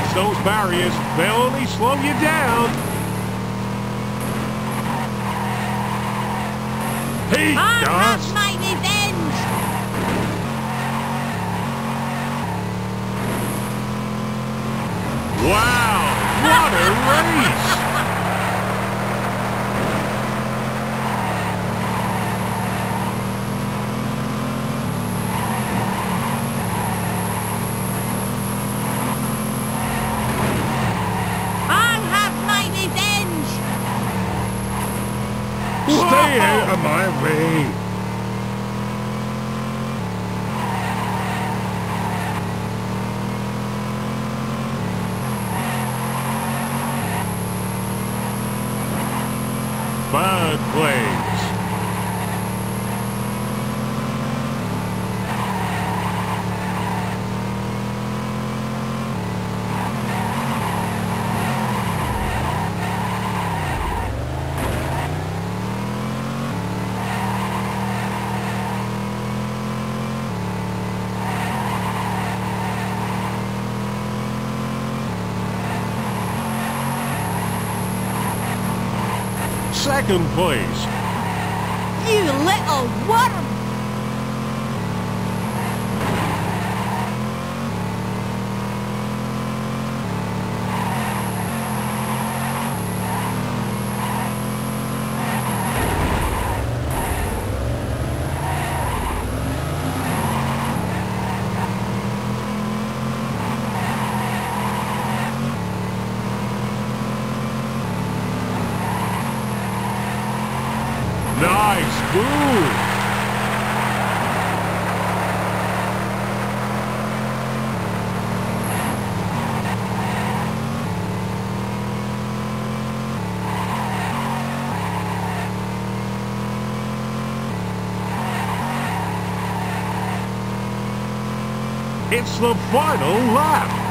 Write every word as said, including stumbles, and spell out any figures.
Watch those barriers. They only slow you down. He I does. Have my revenge. Wow, what a race. Stay out of my way! Bad plays. Second place. You little worm! Nice move! It's the final lap!